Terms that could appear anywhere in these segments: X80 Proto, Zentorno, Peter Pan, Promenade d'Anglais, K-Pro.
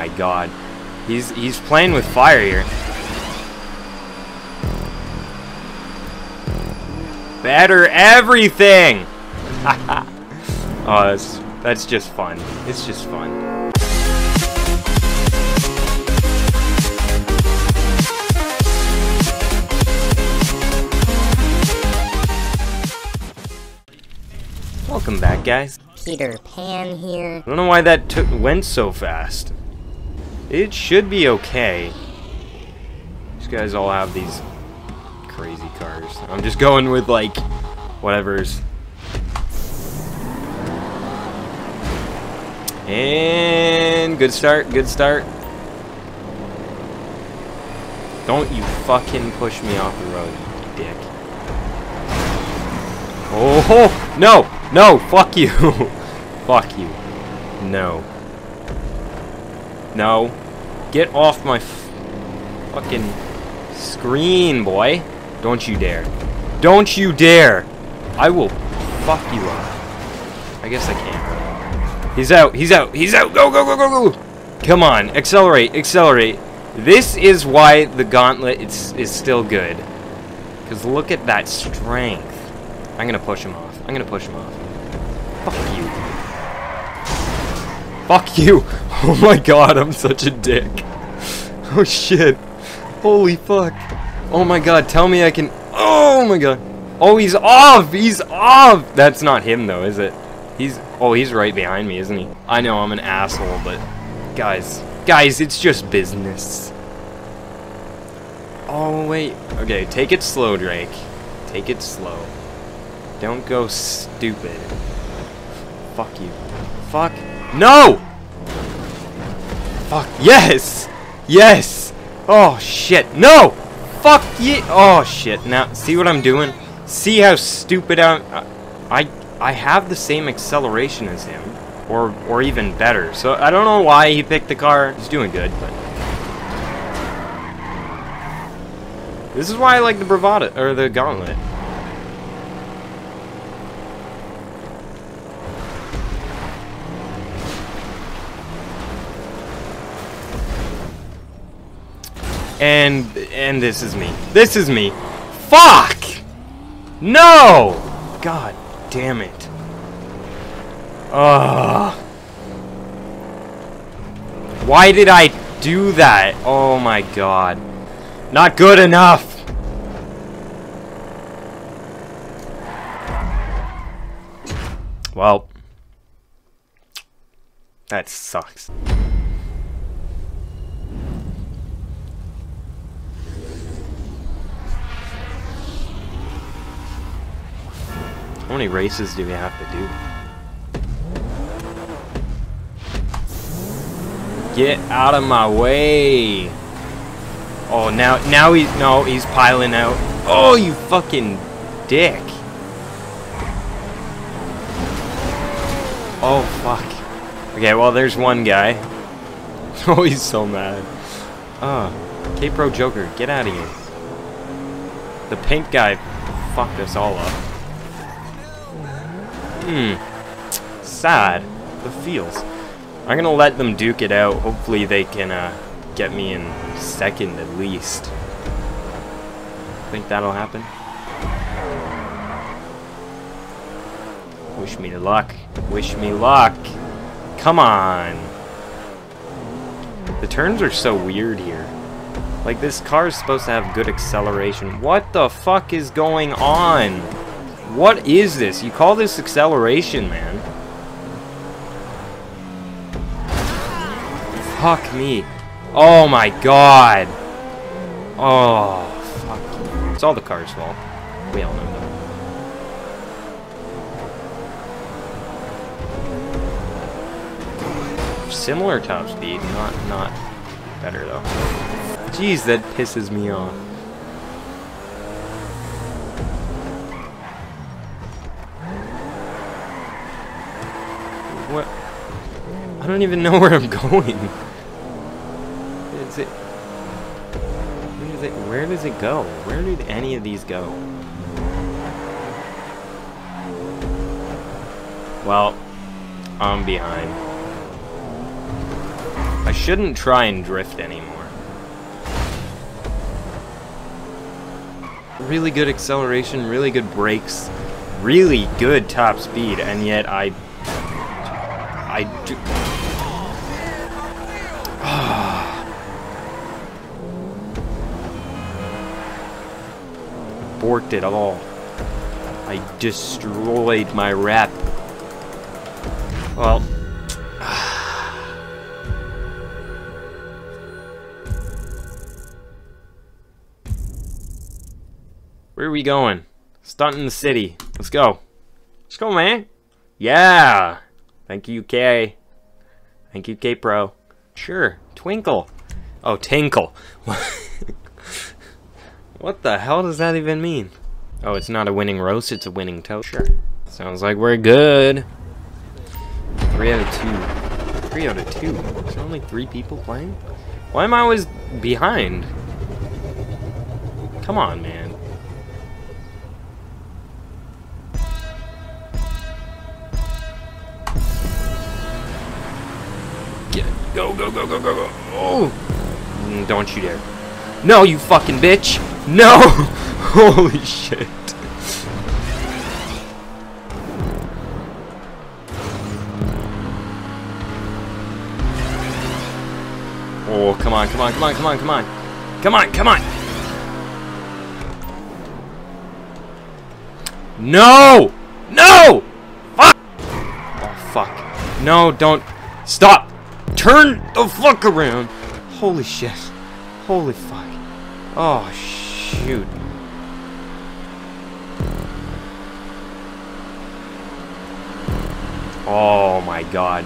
my god. He's playing with fire here. Better everything! Oh, that's just fun. It's just fun. Welcome back, guys. Peter Pan here. I don't know why that went so fast. It should be okay. These guys all have these crazy cars. I'm just going with, like, whatever's. And good start, good start. Don't you fucking push me off the road, you dick. Oh, no! No! Fuck you! Fuck you. No. No. Get off my fucking screen, boy. Don't you dare. Don't you dare! I will fuck you up. I guess I can't. He's out! He's out! He's out! Go, go, go, go, go! Come on. Accelerate. Accelerate. This is why the gauntlet is still good. Because look at that strength. I'm gonna push him off. I'm gonna push him off. Fuck you. Fuck you! Oh my god, I'm such a dick. Oh shit. Holy fuck. Oh my god, tell me I can... Oh my god. Oh, he's off! He's off! That's not him though, is it? He's... Oh, he's right behind me, isn't he? I know I'm an asshole, but... Guys. Guys, it's just business. Oh, wait. Okay, take it slow, Drake. Take it slow. Don't go stupid. Fuck you. Fuck. No! Fuck. Yes! Yes! Oh, shit. No! Fuck you. Oh, shit. Now, see what I'm doing? See how stupid I'm... I have the same acceleration as him. Or even better. So, I don't know why he picked the car. He's doing good, but... This is why I like the Bravado... Or the Gauntlet. And this is me. This is me. Fuck! No! God damn it. Ugh. Why did I do that? Oh my god. Not good enough. Well. That sucks. How many races do we have to do? Get out of my way! Oh, now he's no, he's piling out. Oh, you fucking dick! Oh fuck! Okay, well there's one guy. Oh, he's so mad. Oh, K-Pro Joker, get out of here! The pink guy fucked us all up. Hmm. Sad. The feels. I'm gonna let them duke it out. Hopefully they can get me in second at least. Think that'll happen? Wish me luck. Wish me luck. Come on. The turns are so weird here. Like this car's supposed to have good acceleration. What the fuck is going on? What is this? You call this acceleration, man? Fuck me. Oh my god. Oh, fuck you. It's all the car's fault. We all know that. Similar top speed, not better though. Jeez, that pisses me off. What? I don't even know where I'm going. Where does it go? Where did any of these go? Well, I'm behind. I shouldn't try and drift anymore. Really good acceleration, really good brakes, really good top speed, and yet I do... Borked it all. I destroyed my rep. Well... Where are we going? Stunting the city. Let's go. Let's go, man. Yeah. Thank you, K. Thank you, K Pro. Sure. Twinkle. Oh, tinkle. What the hell does that even mean? Oh, it's not a winning roast, it's a winning toast. Sure. Sounds like we're good. 3 out of 2. 3 out of 2? Is there only 3 people playing? Why am I always behind? Come on, man. Go, go, go, go, go, go. Oh! Don't you dare. No, you fucking bitch! No! Holy shit. Oh, come on, come on, come on, come on, come on. Come on, come on! No! No! Fuck! Oh, fuck. No, don't. Stop! Turn the fuck around! Holy shit. Holy fuck. Oh, shoot. Oh my god.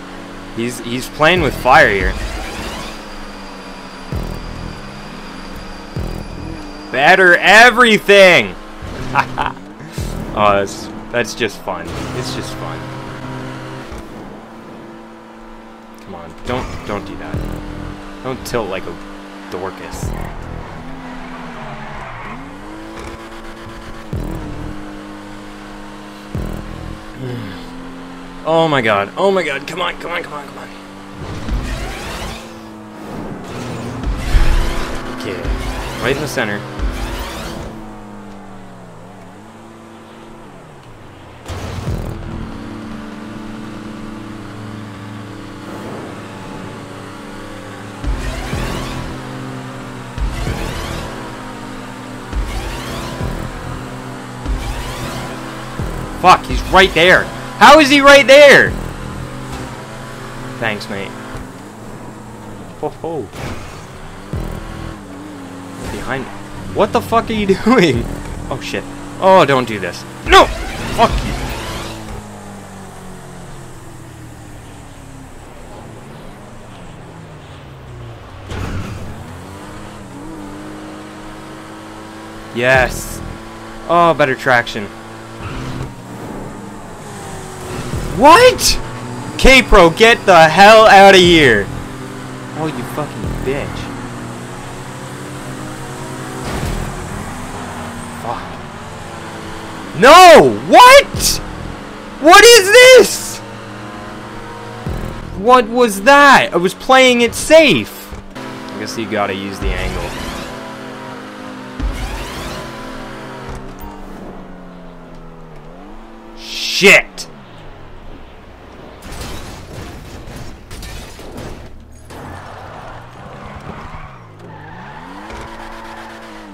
He's playing with fire here. Batter everything! Oh, that's just fun. It's just fun. Come on, don't do that. Don't tilt like a Dorcas. Oh my god, oh my god, come on, come on, come on, come on. Okay, right in the center. Fuck, he's right there. How is he right there? Thanks, mate. Ho ho. Behind me. What the fuck are you doing? Oh shit. Oh, don't do this. No! Fuck you. Yes. Oh, better traction. What? K-Pro, get the hell out of here. Oh, you fucking bitch. Fuck. No! What? What is this? What was that? I was playing it safe. I guess you gotta use the angle. Shit!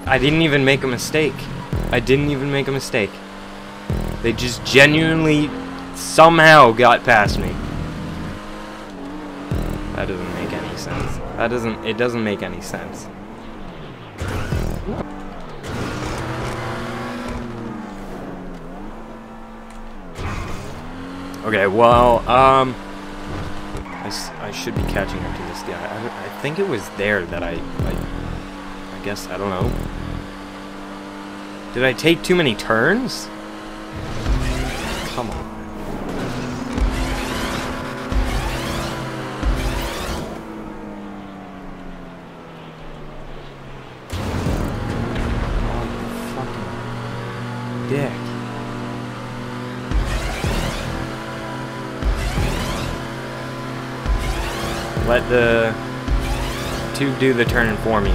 I didn't even make a mistake. I didn't even make a mistake. They just genuinely somehow got past me. That doesn't make any sense. That doesn't, it doesn't make any sense. Okay, well, I should be catching up to this guy. I think it was there that I guess, I don't know. Did I take too many turns? Come on. Oh, you fucking dick. Let the to do the turning for me.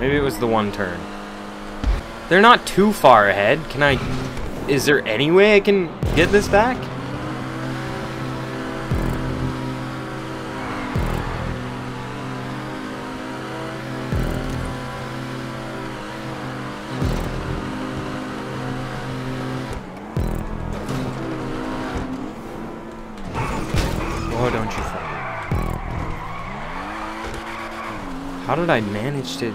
Maybe it was the one turn. They're not too far ahead. Can I... Is there any way I can get this back? Oh, don't you fuck. How did I manage to...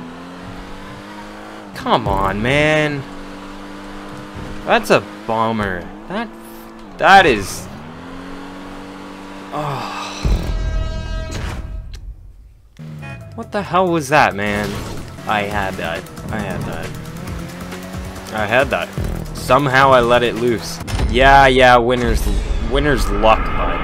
Come on, man. That's a bummer. That is... Oh. What the hell was that, man? I had that. Somehow I let it loose. Yeah, winner's luck, bud.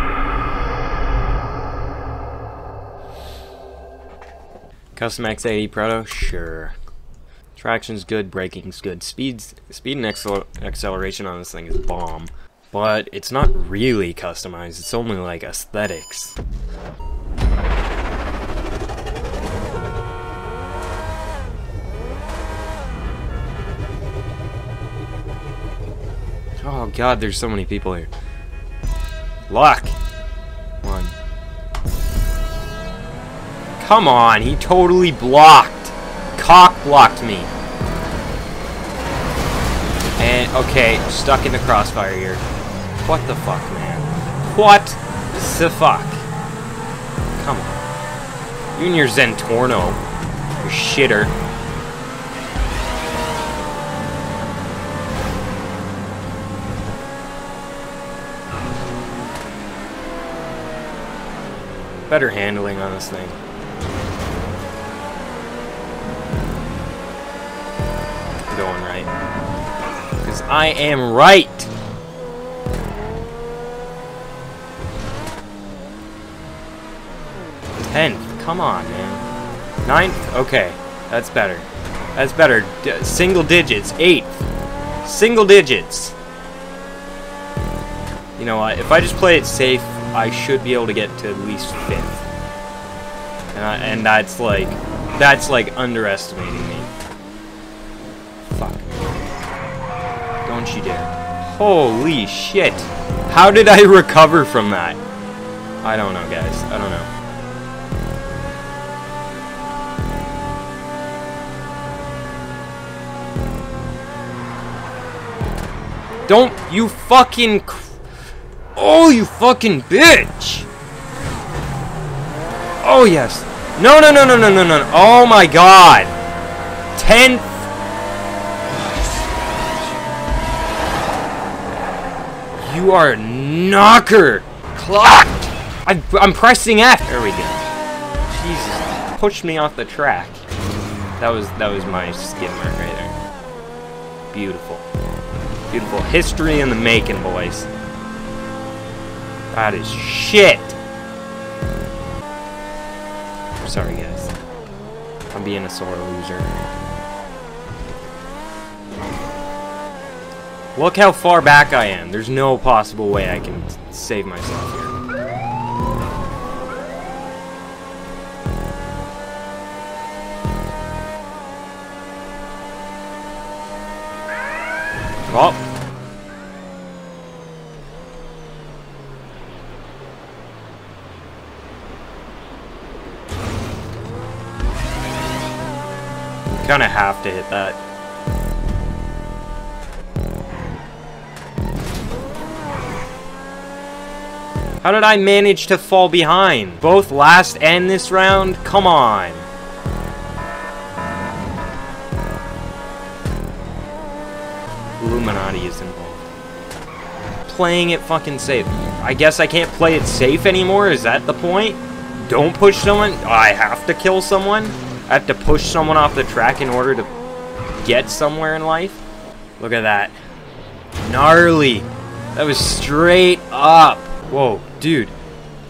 Custom X80 Proto? Sure. Traction's good, braking's good, speed and acceleration on this thing is bomb. But it's not really customized, it's only like aesthetics. Oh god, there's so many people here. Lock! One. Come on, he totally blocked! Cock blocked me. And, okay, stuck in the crossfire here. What the fuck, man? What the fuck? Come on. You and your Zentorno. You shitter. Better handling on this thing. Going right, because I am right. Tenth, come on, man. Ninth, okay, that's better. That's better. Single digits. Eighth, single digits. You know what? If I just play it safe, I should be able to get to at least fifth. And that's like underestimating me. Don't you dare. Holy shit. How did I recover from that? I don't know, guys. I don't know. Don't you fucking... Oh, you fucking bitch! Oh, yes. No. Oh, my God. 10... You are a knocker! Clocked! I'm pressing F! There we go. Jesus. Pushed me off the track. That was my skid mark right there. Beautiful. Beautiful. History in the making, boys. That is shit! I'm sorry, guys. I'm being a sore loser. Look how far back I am. There's no possible way I can save myself here. Oh. Kinda have to hit that. How did I manage to fall behind? Both last and this round? Come on. Illuminati is involved. Playing it fucking safe. I guess I can't play it safe anymore? Is that the point? Don't push someone? I have to kill someone? I have to push someone off the track in order to get somewhere in life? Look at that. Gnarly. That was straight up. Whoa, dude.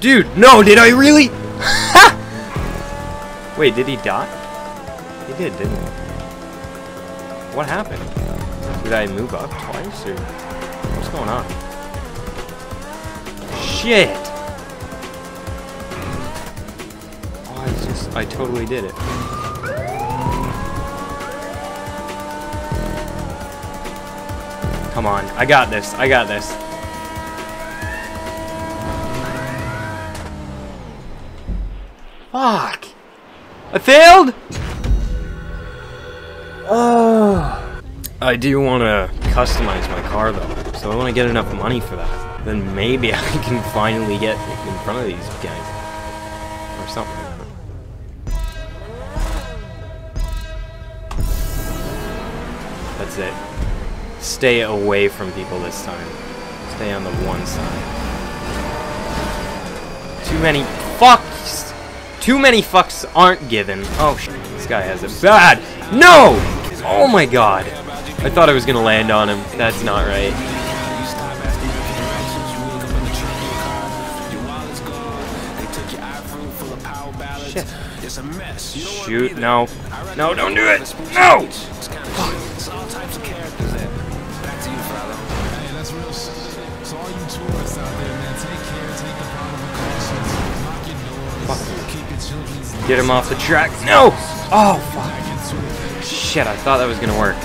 Dude, no, did I really? Ha! Wait, did he die? He did, didn't he? What happened? Did I move up twice, or what's going on? Shit! Oh, I totally did it. Come on, I got this, I got this. Fuck! I failed? Oh. I do want to customize my car though, so I want to get enough money for that. Then maybe I can finally get in front of these guys. Or something. That's it. Stay away from people this time. Stay on the one side. Too many fucks! Too many fucks aren't given. Oh shit, this guy has it bad. No! Oh my god. I thought I was gonna land on him. That's not right. Shit. Shoot, no. No, don't do it! No! Get him off the track. No! Oh, fuck. Shit, I thought that was gonna work.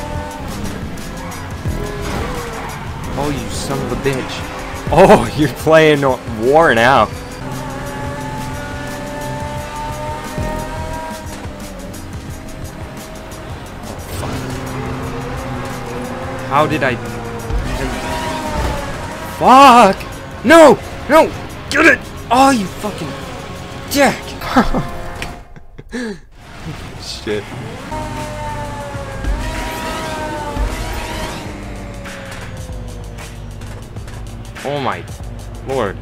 Oh, you son of a bitch. Oh, you're playing war now. Oh, fuck. How did I... Fuck! No! No! Get it! Oh, you fucking dick! Shit. Oh my lord.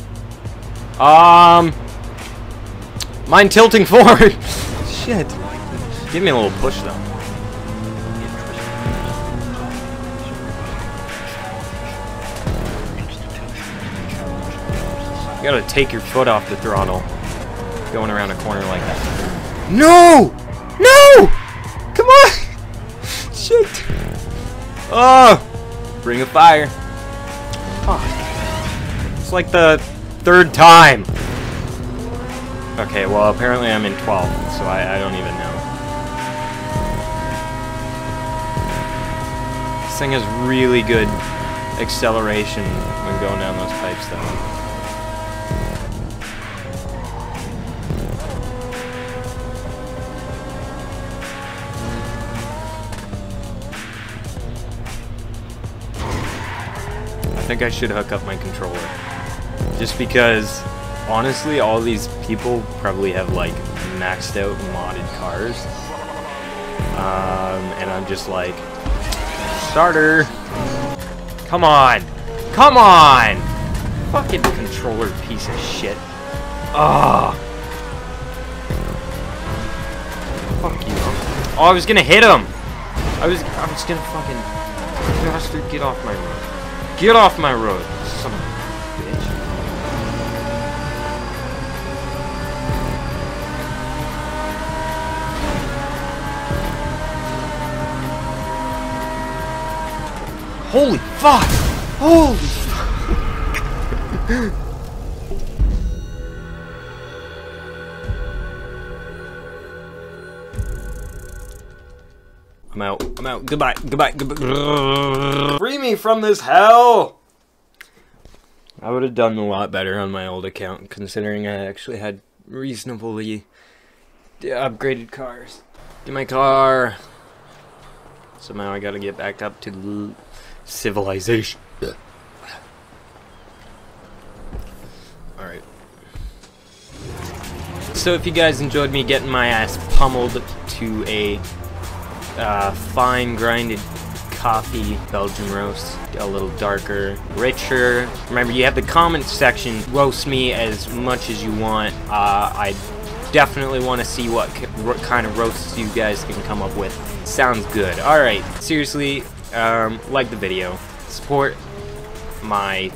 Mine tilting forward. Shit. Give me a little push though. You gotta take your foot off the throttle. Going around a corner like that. No! No! Come on! Shit! Oh! Bring a fire. Fuck. It's like the third time. Okay, well, apparently I'm in 12th, so I don't even know. This thing has really good acceleration when going down those pipes, though. I think I should hook up my controller, just because honestly all these people probably have like maxed out modded cars, and I'm just like, starter, come on, come on, fucking controller piece of shit. Ah, fuck you. Oh, I was gonna hit him. I was gonna fucking bastard. Get off my road. Get off my road, son of a bitch. Holy fuck! Holy fuck! I'm out. I'm out. Goodbye. Goodbye. Goodbye. Free me from this hell! I would have done a lot better on my old account, considering I actually had reasonably upgraded cars. Get my car. Somehow I gotta get back up to civilization. Alright. So if you guys enjoyed me getting my ass pummeled to a fine grinded coffee Belgian roast, a little darker, richer. Remember, you have the comment section. Roast me as much as you want. I definitely want to see what kind of roasts you guys can come up with. Sounds good. All right, seriously, like the video, support my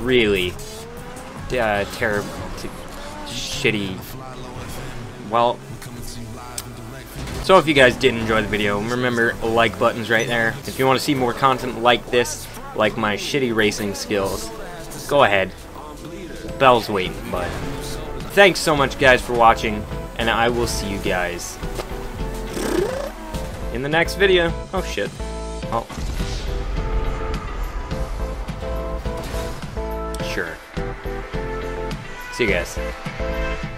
really terrible, shitty. Well. So if you guys did enjoy the video, remember, like button's right there. If you want to see more content like this, like my shitty racing skills, go ahead. Bell's waiting, but thanks so much, guys, for watching, and I will see you guys in the next video. Oh, shit. Oh. Sure. See you guys.